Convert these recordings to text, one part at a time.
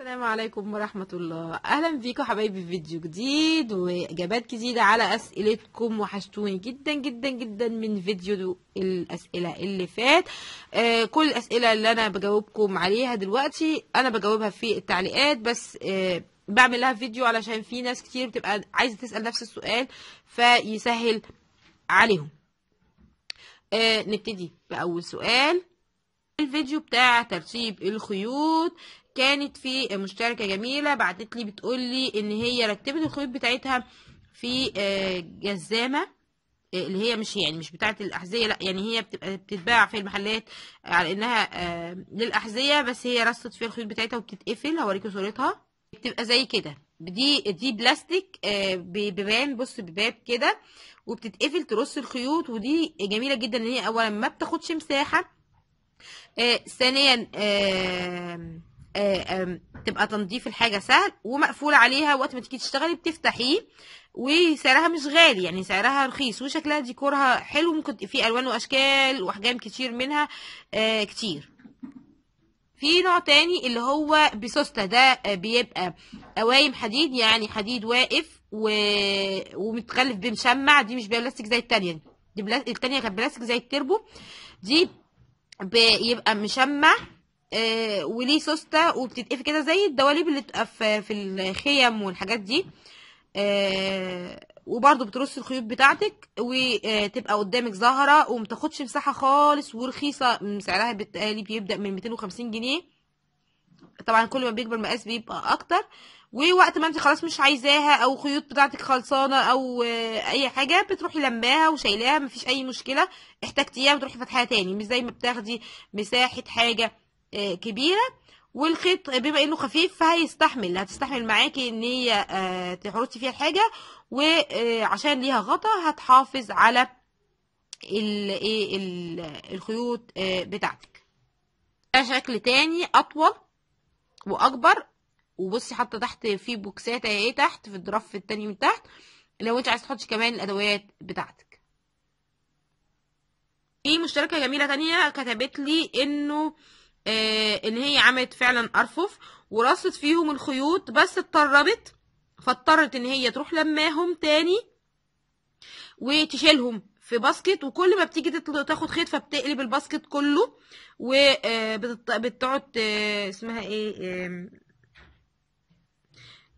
السلام عليكم ورحمة الله. أهلا بيكم حبايبي في فيديو جديد وإجابات جديدة على أسئلتكم. وحشتوني جدا جدا جدا من فيديو الأسئلة اللي فات. كل الأسئلة اللي أنا بجاوبكم عليها دلوقتي أنا بجاوبها في التعليقات، بس بعمل لها فيديو علشان في ناس كتير بتبقى عايزة تسأل نفس السؤال فيسهل عليهم. نبتدي بأول سؤال. الفيديو بتاع ترتيب الخيوط كانت في مشتركه جميله بعتت لي بتقول لي ان هي رتبت الخيوط بتاعتها في جزامه، اللي هي مش بتاعه الاحذيه، لا يعني هي بتتباع في المحلات على انها للاحذيه، بس هي رصت فيها الخيوط بتاعتها وبتتقفل. هوريكم صورتها، بتبقى زي كده. دي بلاستيك بيبان، بص بباب كده وبتتقفل ترص الخيوط، ودي جميله جدا ان هي اولا ما بتاخدش مساحه، ثانيا تبقى تنظيف الحاجه سهل، ومقفوله عليها وقت ما تيجي تشتغلي بتفتحيه، وسعرها مش غالي، يعني سعرها رخيص، وشكلها ديكورها حلو، ممكن في الوان واشكال واحجام كتير منها. كتير في نوع تاني اللي هو بسوسته، ده بيبقى قوايم حديد، يعني حديد واقف ومتغلف بمشمع. دي مش بلاستيك زي التانيه، التانيه كانت بلاستيك زي التربو، دي بيبقى مشمع وليه سوسته وبتتقفل كده زي الدواليب اللي بتبقى في الخيم والحاجات دي. وبرده بترص الخيوط بتاعتك وتبقى قدامك زهره ومتاخدش مساحه خالص، ورخيصه، سعرها بيتقالي بيبدا من 250 جنيه، طبعا كل ما بيكبر المقاس بيبقى اكتر. ووقت ما انت خلاص مش عايزاها او خيوط بتاعتك خلصانه او اي حاجه، بتروحي لماها وشايلاها مفيش اي مشكله. احتاجتيها بتروحي فاتحاها تاني، مش زي ما بتاخدي مساحه حاجه كبيره. والخيط بما انه خفيف فهيستحمل، هتستحمل معاكي ان هي تحرطي فيها الحاجه، وعشان ليها غطا هتحافظ على الخيوط بتاعتك. ده شكل تاني اطول واكبر، وبصي حاطه تحت في بوكسات اهي تحت في الدرف التاني من تحت، لو انت عايز تحطي كمان الادوات بتاعتك. في مشتركه جميله تانيه كتبت لي انه ان هي عملت فعلا ارفف ورصت فيهم الخيوط، بس اتطربت، فاضطرت ان هي تروح لماهم تاني وتشيلهم في باسكت، وكل ما بتيجي تاخد خيط فبتقلب الباسكت كله، وبتقعد اسمها ايه،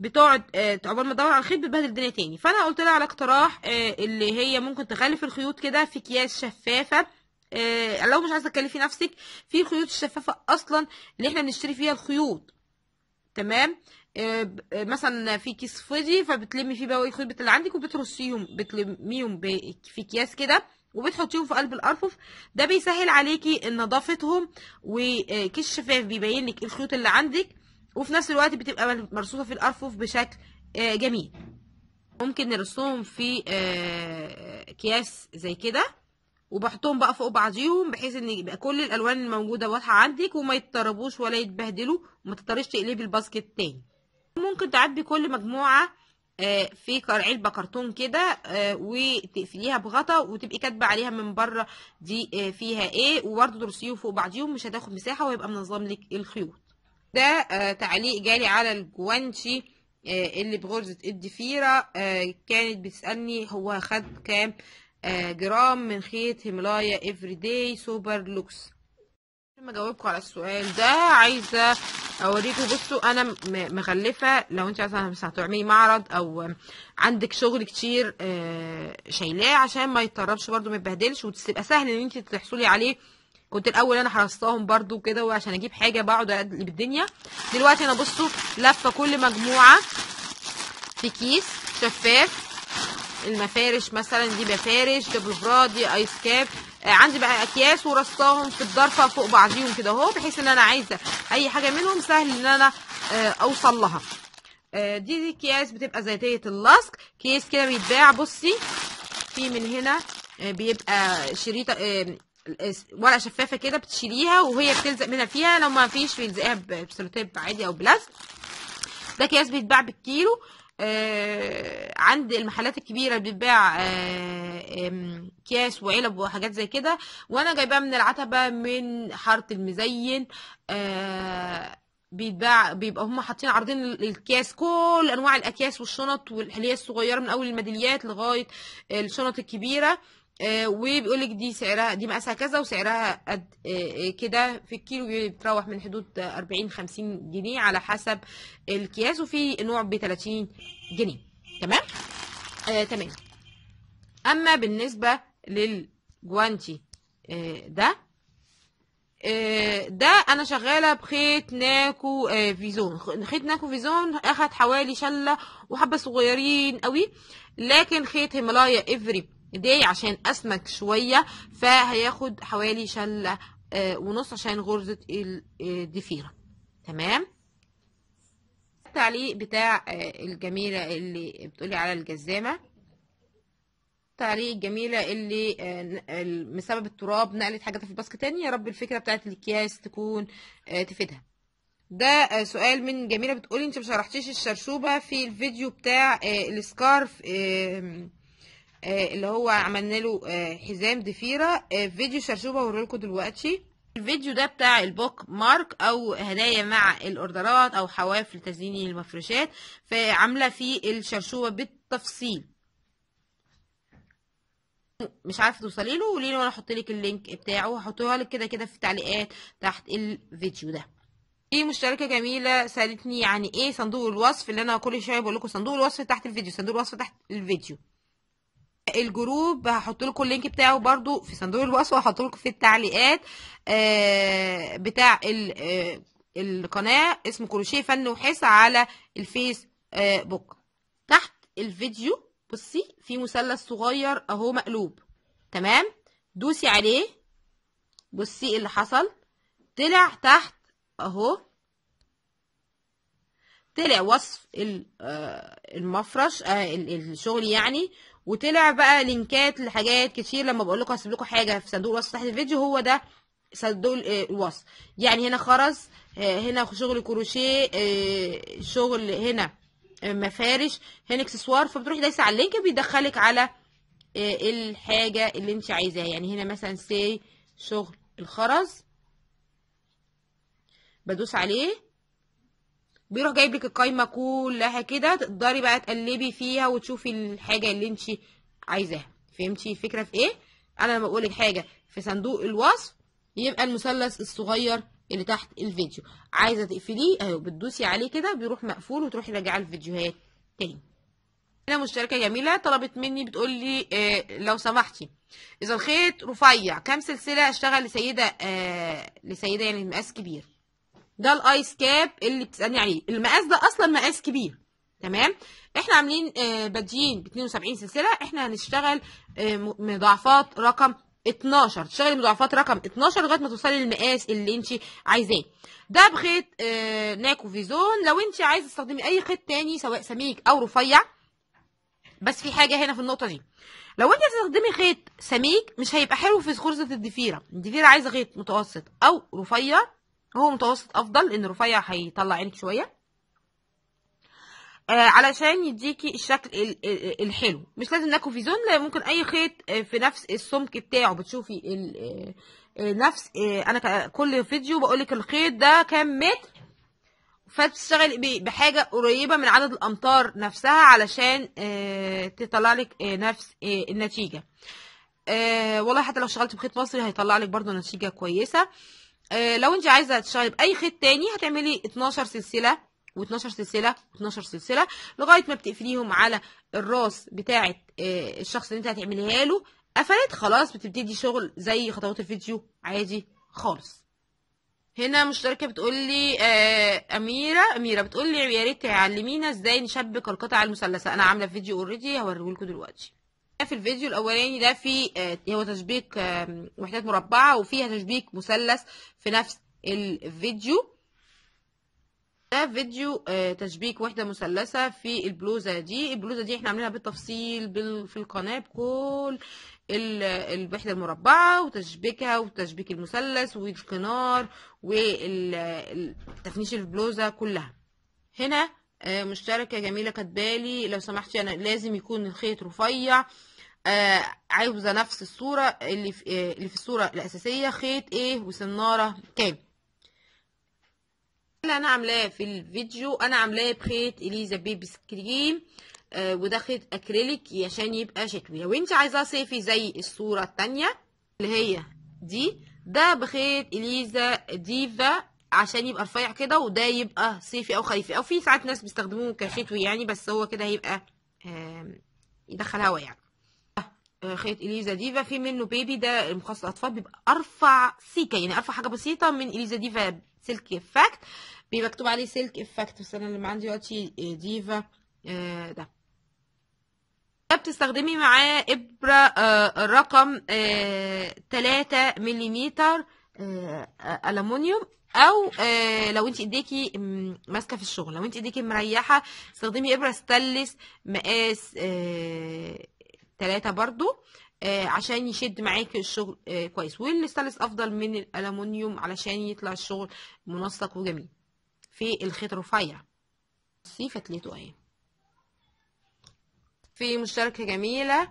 بتقعد عقبال ما تدور على الخيط بتبهدل الدنيا تاني. فانا قلت لها على اقتراح اللي هي ممكن تغلف الخيوط كده في اكياس شفافه، لو مش عايزه تكلفي نفسك في الخيوط الشفافه اصلا اللي احنا بنشتري فيها الخيوط، تمام. مثلا في كيس فاضي فبتلمي فيه بقى الخيوط اللي عندك وبترصيهم، بتلميهم في اكياس كده وبتحطيهم في قلب الارفف. ده بيسهل عليكي نظافتهم، وكيس شفاف بيبين لك الخيوط اللي عندك، وفي نفس الوقت بتبقى مرصوصه في الارفف بشكل جميل. ممكن نرصهم في اكياس زي كده وبحطهم بقى فوق بعضيهم، بحيث ان يبقى كل الالوان الموجوده واضحه عندك وما يتطربوش ولا يتبهدلوا، وما تضطريش تقلبي الباسكت تاني. ممكن تعبي كل مجموعه في علبه كرتون كده وتقفليها بغطا، وتبقي كاتبه عليها من بره دي فيها ايه، وبرده ترصيهم فوق بعضيهم، مش هتاخد مساحه وهيبقى منظم لك الخيوط. ده تعليق جالي على الجوانشي اللي بغرزه الضفيره، كانت بتسالني هو خد كام جرام من خيط هيمالايا افري داي سوبر لوكس. قبل ما اجاوبكم على السؤال ده عايزه اوريكم، بصوا انا مغلفه، لو انت مثلا هتعملي معرض او عندك شغل كتير شايلاه عشان ما يتطربش برده ما يتبهدلش، وتبقى سهل ان انت تحصلي عليه. كنت الاول انا حرصتهم برده كده، وعشان اجيب حاجه بقعد اقلب الدنيا. دلوقتي انا بصوا لفه كل مجموعه في كيس شفاف. المفارش مثلا دي مفارش بلوفر، دي آيس كاب، عندي بقى اكياس ورصاهم في الضرفه فوق بعضيهم كده اهو، بحيث ان انا عايزه اي حاجه منهم سهل ان انا اوصل لها. دي اكياس بتبقى ذاتيه اللصق، كيس كده بيتباع، بصي في من هنا بيبقى شريط ورقه شفافه كده بتشيليها وهي بتلزق منها فيها، لو ما فيش بيلزقها بسلوتيب عادي او بلاست. ده اكياس بيتباع بالكيلو، عند المحلات الكبيره بتباع اكياس وعلب وحاجات زي كده، وانا جايباها من العتبه من حاره المزين. بيتباع، بيبقى هم حاطين عارضين الكياس، كل انواع الاكياس والشنط والحلية الصغيره من اول الميداليات لغايه الشنط الكبيره، وبيقول لك دي سعرها، دي مقاسها كذا وسعرها قد كده في الكيلو، بتروح من حدود 40 50 جنيه على حسب الكياس، وفي نوع ب 30 جنيه. تمام؟ تمام. اما بالنسبه للجوانتي ده انا شغاله بخيط ناكو فيزون. خيط ناكو فيزون اخد حوالي شله وحبه صغيرين قوي، لكن خيط هيمالايا افري دي عشان اسمك شويه فهياخد حوالي شله ونص عشان غرزه الضفيره. تمام. التعليق بتاع الجميله اللي بتقولي على الجزامه، تعليق الجميله اللي بسبب التراب نقلت حاجات في الباسكت تاني، يا رب الفكره بتاعت الاكياس تكون تفيدها. ده سؤال من جميله بتقولي انت مشرحتيش الشرشوبه في الفيديو بتاع السكارف اللي هو عملنا له حزام ضفيره، فيديو شرشوبه هوريلكم دلوقتي. الفيديو ده بتاع البوك مارك او هدايا مع الاوردرات او حوافل تزيين المفروشات، فعامله فيه الشرشوبه بالتفصيل، مش عارفه توصلي له قولي لي وانا احط لك اللينك بتاعه، هحطه لك كده كده في التعليقات تحت الفيديو ده. في مشتركه جميله سالتني يعني ايه صندوق الوصف اللي انا كل شويه بقول لكم صندوق الوصف تحت الفيديو، صندوق الوصف تحت الفيديو. الجروب هحط لكم اللينك بتاعه برده في صندوق الوصف، وهحط لكم في التعليقات بتاع القناه، اسمه كروشيه فن وحس على الفيس بوك. تحت الفيديو بصي في مثلث صغير اهو مقلوب، تمام؟ دوسي عليه، بصي اللي حصل، طلع تحت اهو، طلع وصف المفرش الشغل يعني، وطلع بقى لينكات لحاجات كتير. لما بقول لكم هسيب لكم حاجه في صندوق الوصف تحت الفيديو، هو ده صندوق الوصف. يعني هنا خرز، هنا شغل كروشيه، شغل هنا مفارش، هنا اكسسوار، فبتروحي دايسه على اللينك بيدخلك على الحاجه اللي انت عايزاها. يعني هنا مثلا سي شغل الخرز، بدوس عليه بيروح جايب لك القايمه كلها كده، تقدري بقى تقلبي فيها وتشوفي الحاجه اللي انت عايزاها. فهمتي الفكره في ايه؟ انا لما بقول لك حاجه في صندوق الوصف يبقى المثلث الصغير اللي تحت الفيديو عايزه تقفليه اهو، بتدوسي عليه كده بيروح مقفول، وتروحي راجعه الفيديوهات تاني. هنا مشتركه جميله طلبت مني بتقول لي لو سمحتي اذا الخيط رفيع كام سلسله اشتغل لسيده، لسيده يعني مقاس كبير. ده الايس كاب اللي بتسالني عليه، المقاس ده اصلا مقاس كبير. تمام. احنا عاملين بادجين ب 72 سلسله، احنا هنشتغل مضاعفات رقم 12، تشتغلي مضاعفات رقم 12 لغايه ما توصلي للمقاس اللي انت عايزاه. ده بخيط ناكو فيزون. لو انت عايزه تستخدمي اي خيط تاني سواء سميك او رفيع، بس في حاجه هنا في النقطه دي، لو انت بتستخدمي خيط سميك مش هيبقى حلو في غرزه الضفيره. الضفيره عايزه خيط متوسط او رفيع، هو متوسط افضل لان رفيع هيطلع عينك شويه علشان يديكي الشكل الحلو. مش لازم ناكو فيزون، لا ممكن اي خيط في نفس السمك بتاعه. بتشوفي نفس انا كل فيديو بقولك الخيط ده كام متر، فبتشتغلي بحاجه قريبه من عدد الامتار نفسها علشان تطلعلك نفس النتيجه. والله حتى لو اشتغلت بخيط مصري هيطلعلك برضو نتيجه كويسه. لو انت عايزه تشتغلي باي خيط تاني هتعملي 12 سلسله و12 سلسله و12 سلسله لغايه ما بتقفليهم على الراس بتاعه الشخص اللي انت هتعمليها له. قفلت خلاص بتبتدي شغل زي خطوات الفيديو عادي خالص. هنا مشتركه بتقولي اميره بتقولي يا ريت تعلمينا ازاي نشبك القطع المثلثه. انا عامله فيديو اوريدي هوريهولكم دلوقتي. في الفيديو الاولاني ده في هو تشبيك وحدات مربعه، وفيها تشبيك مثلث في نفس الفيديو. ده فيديو تشبيك وحده مثلثه في البلوزه دي. البلوزه دي احنا عاملينها بالتفصيل في القناه بكل الوحده المربعه وتشبيكها وتشبيك المثلث والكنار وتفنيش البلوزه كلها. هنا مشتركه جميله كاتبالي لو سمحتي انا لازم يكون الخيط رفيع، عايزه نفس الصوره اللي في الصوره الاساسيه، خيط ايه وسناره كام. اللي انا عاملاه في الفيديو انا عاملاه بخيط اليزا بيبي سكريم وده خيط اكريليك عشان يبقى شتوي. لو انت عايزاه صيفي زي الصوره الثانيه اللي هي دي، ده بخيط اليزا ديفا عشان يبقى رفيع كده، وده يبقى صيفي او خريفي، او في ساعات ناس بيستخدموه كشتوي يعني، بس هو كده هيبقى يدخل هوا يعني. خيط اليزا ديفا في منه بيبي، ده مخصص الاطفال، بيبقى ارفع سيكه يعني ارفع حاجه بسيطه من اليزا ديفا سلك افكت، بيبقى مكتوب عليه سلك افكت، بس انا اللي عندي دلوقتي ديفا. ده بتستخدمي معاه ابره رقم 3 مليمتر الومنيوم، او لو انت ايديكي ماسكه في الشغل، لو انت ايديكي مريحه استخدمي ابره ستانلس مقاس 3 برضو عشان يشد معاكي الشغل كويس، والستانلس افضل من الالومنيوم علشان يطلع الشغل منسق وجميل في الخيط الرفيع. بصي فتلته اهي، في مشتركه جميله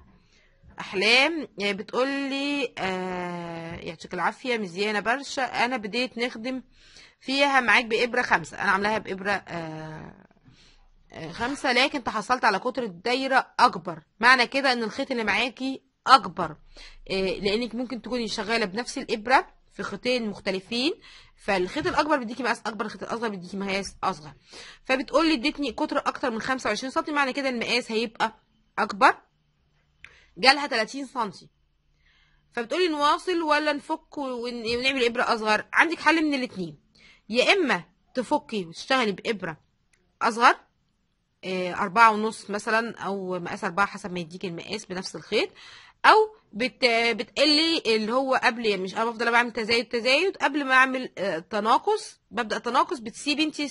احلام بتقولي يعطيك العافيه مزيانه برشا، انا بديت نخدم فيها معاك بابره 5، انا عاملاها بابره 5 لكن تحصلت على قطر الدايره اكبر، معنى كده ان الخيط اللي معاكي اكبر لانك ممكن تكوني شغاله بنفس الابره في خيطين مختلفين، فالخيط الاكبر بيديكي مقاس اكبر، الخيط الاصغر بيديكي مقاس اصغر. فبتقولي ادتني قطر اكتر من 25 سم، معنى كده المقاس هيبقى اكبر، جالها 30 سم. فبتقولي نواصل ولا نفك ونعمل ابره اصغر؟ عندك حل من الاثنين، يا اما تفكي وتشتغلي بابره اصغر 4.5 مثلا او مقاس 4 حسب ما يديك المقاس بنفس الخيط، او بتقلي اللي هو قبل، مش انا بفضل بعمل تزايد تزايد قبل ما اعمل تناقص، ببدا تناقص بتسيبي انت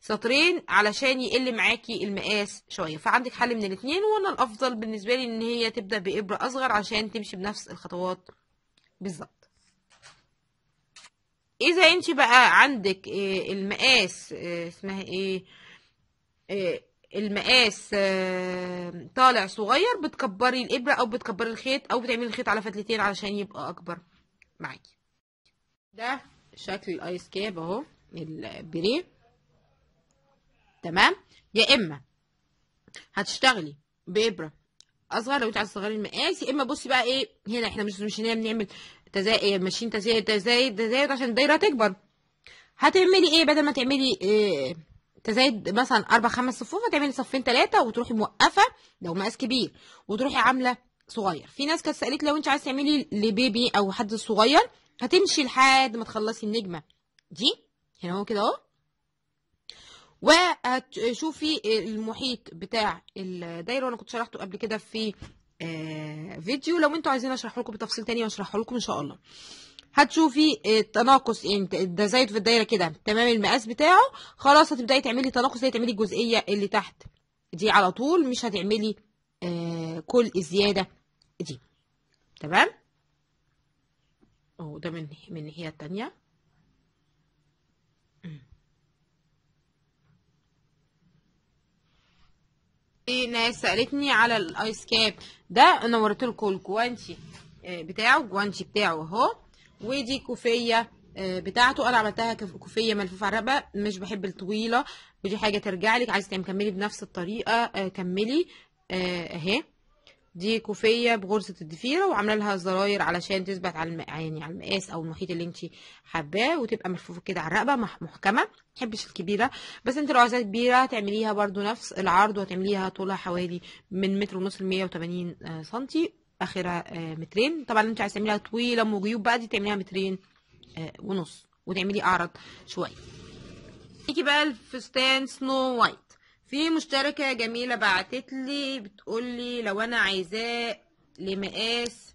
سطرين علشان يقل معاكي المقاس شويه. فعندك حل من الاثنين، وانا الافضل بالنسبه لي ان هي تبدا بابره اصغر عشان تمشي بنفس الخطوات بالظبط. اذا انت بقى عندك المقاس اسمها ايه المقاس طالع صغير، بتكبري الابره او بتكبري الخيط او بتعملي الخيط على فتلتين علشان يبقى اكبر معاكي. ده شكل الايس كاب اهو البريه، تمام. يا اما هتشتغلي بابره اصغر لو انت عايزه تصغري المقاس، يا اما بصي بقى ايه هنا، احنا مش هنا بنعمل تزايد ماشيين تزايد تزايد تزايد عشان الدايره تكبر. هتعملي ايه بدل ما تعملي تزايد مثلا 4 5 صفوف، هتعملي صفين 3 وتروحي موقفه لو مقاس كبير وتروحي عامله صغير. في ناس كانت سالت لو انت عايزه تعملي لبيبي او حد صغير هتمشي لحد ما تخلصي النجمه دي هنا اهو كده اهو، وهتشوفي المحيط بتاع الدايره، وانا كنت شرحته قبل كده في فيديو، لو انتوا عايزين اشرحه لكم بتفصيل تاني واشرحه لكم ان شاء الله. هتشوفي التناقص التزايد في الدايره كده تمام المقاس بتاعه، خلاص هتبداي تعملي تناقص، هتعملي الجزئيه اللي تحت دي على طول، مش هتعملي كل الزياده دي، تمام. اهو ده من الناحيه التانيه، في ناس سالتني على الايس كاب ده، انا وريت لكم الجوانتي بتاعه، الجوانتي بتاعه اهو، ودي كوفيه بتاعته، انا عملتها كوفيه ملفوفه على الرقبه، مش بحب الطويله، ودي حاجه ترجع لك، عايزه تكملي بنفس الطريقه كملي اهي. دي كوفيه بغرزه الضفيره، وعامله لها زراير علشان تثبت على يعني على المقاس او المحيط اللي انت حباه، وتبقى ملفوفه كده على الرقبه محكمه. ما بحبش الكبيره، بس انت لو عايزاها كبيره هتعمليها برده نفس العرض، وهتعمليها طولها حوالي من 1.5 متر ل 180 سم، اخرها 2 متر. طبعا انت عايزه تعمليها طويله ام جيوب بقى، دي تعمليها 2.5 متر وتعملي اعرض شويه. نيجي بقى الفستان سنو وايت، في مشتركه جميله بعتتلي بتقولي لو انا عايزاه لمقاس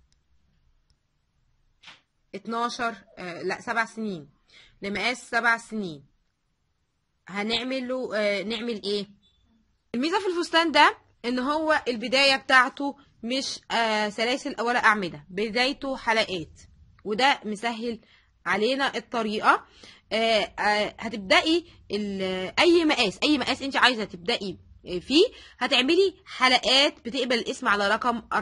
7 سنين، لمقاس 7 سنين هنعمله نعمل ايه؟ الميزه في الفستان ده ان هو البدايه بتاعته مش سلاسل ولا اعمده، بدايته حلقات، وده مسهل علينا الطريقه. هتبداي اي مقاس انت عايزه تبداي فيه هتعملي حلقات بتقبل الاسم على رقم 4،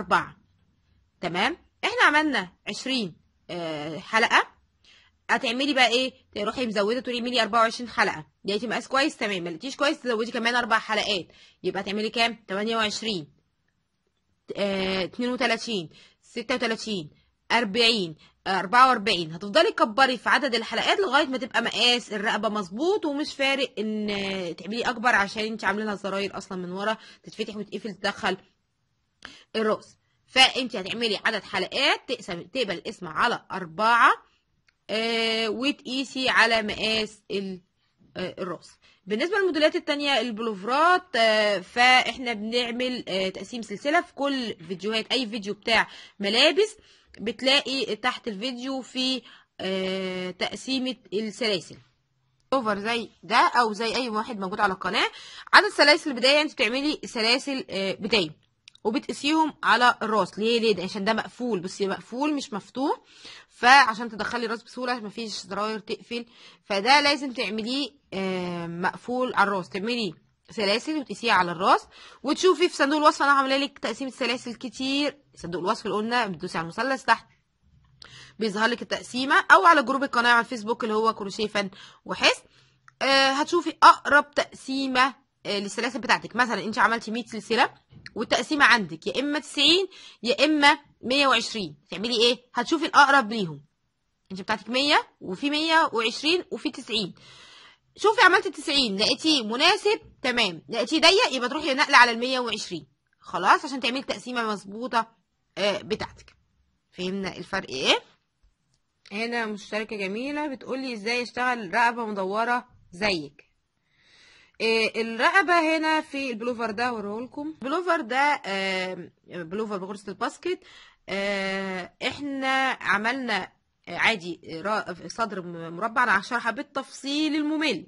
تمام. احنا عملنا 20 حلقه، هتعملي بقى ايه؟ تروحي مزوده تقولي اعملي 24 حلقه، لقيتي مقاس كويس تمام، ما لقيتيش كويس تزودي كمان 4 حلقات، يبقى هتعملي كام؟ 28، 32، 36، 40، 44. هتفضلي تكبري في عدد الحلقات لغايه ما تبقى مقاس الرقبه مظبوط، ومش فارق ان تعملي اكبر عشان انت عامله لها زراير اصلا من ورا تتفتح وتقفل تدخل الرأس. فانت هتعملي عدد حلقات تقبل القسمه على 4 وتقيسي على مقاس الرأس. بالنسبه للموديلات التانيه البلوفرات فاحنا بنعمل تقسيم سلسله في كل فيديوهات. اي فيديو بتاع ملابس بتلاقي تحت الفيديو في تقسيمه السلاسل بلوفر زي ده او زي اي واحد موجود على القناه. عدد سلاسل البدايه انت بتعملي سلاسل بدايه وبتقسيهم على الراس. ليه ده؟ عشان ده مقفول، بصي مقفول مش مفتوح، فعشان تدخلي الراس بسهوله مفيش زراير تقفل، فده لازم تعمليه مقفول على الراس. تعملي سلاسل وتقسيها على الراس، وتشوفي في صندوق الوصف انا عامله لك تقسيم السلاسل كتير. صندوق الوصف اللي قلنا بتدوسي على المثلث تحت بيظهر لك التقسيمه، او على جروب القناه على الفيسبوك اللي هو كروشيه فن وحس هتشوفي اقرب تقسيمه للسلاسل بتاعتك. مثلا انت عملتي 100 سلسله والتقسيمه عندك يا اما 90 يا اما 120، تعملي ايه؟ هتشوفي الاقرب ليهم. انت بتاعتك 100 وفي 120 وفي 90، شوفي عملتي 90 لقيتيه مناسب تمام، لقيتيه ضيق يبقى تروحي نقله على 120 خلاص عشان تعملي تقسيمه مظبوطه بتاعتك. فهمنا الفرق ايه؟ هنا مشتركه جميله بتقولي ازاي اشتغل رقبه مدوره زيك. الرقبه هنا في البلوفر ده هوريهولكم. البلوفر ده بلوفر بقرصه الباسكت. احنا عملنا عادي صدر مربع. انا هشرحها بالتفصيل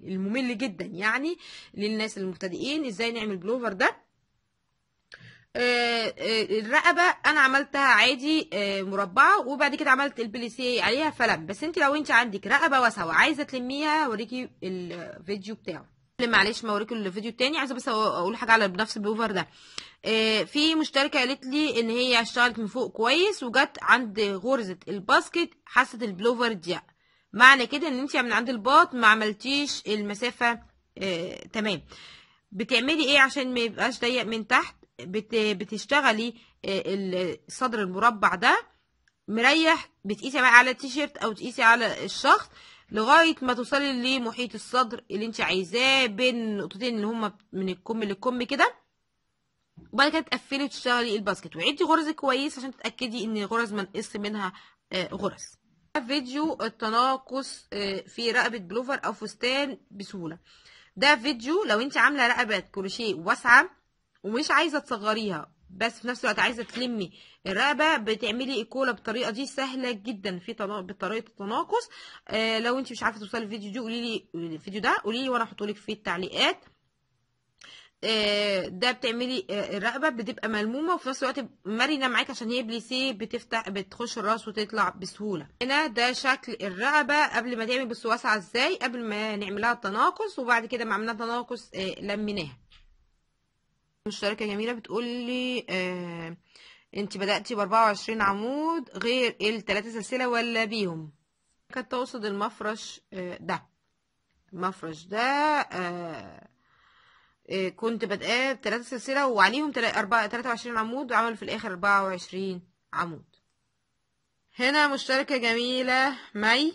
الممل جدا يعني للناس المبتدئين ازاي نعمل بلوفر ده. الرقبه انا عملتها عادي مربعه، وبعد كده عملت البليسيه عليها فلم. بس انت لو انت عندك رقبه واسعه وعايزه تلميها هوريكي الفيديو بتاعه. معلش ما اوريكم الفيديو التاني، عايزه بس اقول حاجه على نفس البلوفر ده. في مشتركه قالت لي ان هي اشتغلت من فوق كويس وجت عند غرزه الباسكت حست البلوفر ضيق، معنى كده ان انت من عند الباط ما عملتيش المسافه تمام. بتعملي ايه عشان ما يبقاش ضيق من تحت؟ بتشتغلي الصدر المربع ده مريح، بتقيسي بقى على التيشيرت او تقيسي على الشخص لغايه ما توصلي لمحيط الصدر اللي انت عايزاه بين النقطتين اللي هما من الكم للكم كده، وبعد كده تقفلي وتشتغلي الباسكت وعدي غرزك كويس عشان تتاكدي ان غرز ما نقص منها غرز. فيديو التناقص في رقبه بلوفر او فستان بسهوله، ده فيديو لو انت عامله رقبه كروشيه واسعه ومش عايزه تصغريها بس في نفس الوقت عايزه تلمي الرقبه، بتعملي الكوله بالطريقه دي سهله جدا في بطريقه التناقص. لو انت مش عارفه توصلي الفيديو دي قولي لي الفيديو ده قولي لي وانا هحطهولك في التعليقات. ده بتعملي الرقبه بتبقى ملمومه وفي نفس الوقت مرنه معاك عشان هي بليسيه بتفتح بتخش الراس وتطلع بسهوله. هنا ده شكل الرقبه قبل ما تعمل بس واسعه ازاي قبل ما نعملها التناقص، وبعد كده ما عملنا التناقص لميناها. مشتركه جميله بتقولي انت بداتي ب 24 عمود غير ال3 سلسله ولا بيهم؟ كانت تقصد المفرش ده. المفرش ده كنت بادئه ب3 سلسله وعليهم 23 عمود وعمل في الاخر 24 عمود. هنا مشتركه جميله مي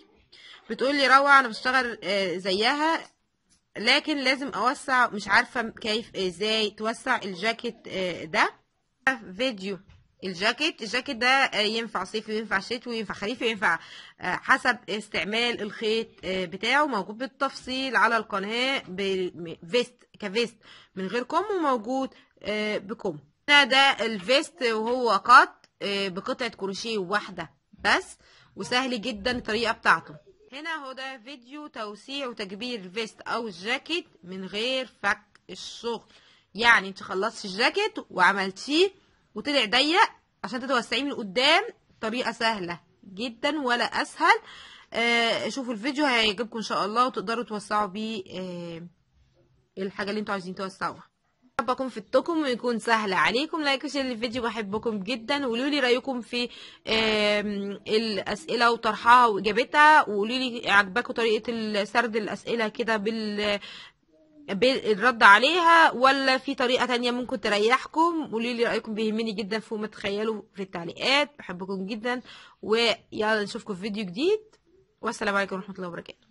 بتقولي روعه انا بشتغل زيها لكن لازم اوسع، مش عارفه كيف ازاي توسع الجاكيت ده. فيديو الجاكيت ده ينفع صيفي وينفع شتوي وينفع خريفي وينفع حسب استعمال الخيط بتاعه، موجود بالتفصيل على القناه بفيست كفيست من غير كم وموجود بكم. هنا ده الفيست وهو قط بقطعه كروشيه واحده بس وسهل جدا الطريقه بتاعته. هنا هو ده فيديو توسيع وتكبير الفيست او الجاكيت من غير فك الشغل، يعني انت خلصتي الجاكيت وعملتيه وطلع ضيق عشان تتوسعيه من قدام. طريقه سهله جدا ولا اسهل. شوفوا الفيديو هيعجبكم ان شاء الله وتقدروا توسعوا بيه الحاجه اللي انتوا عايزين توسعوها. حابه اكون فدتكم ويكون سهل عليكم. لايك وشير للفيديو، بحبكم جدا. وقولوا لي رايكم في الاسئله وطرحها واجابتها، وقولوا لي عجباكم طريقه سرد الاسئله كده بالرد عليها، ولا في طريقه تانية ممكن تريحكم. قولوا لي رايكم، بيهمني جدا فوق ما تتخيلوا في التعليقات. بحبكم جدا، ويلا نشوفكم في فيديو جديد، والسلام عليكم ورحمه الله وبركاته.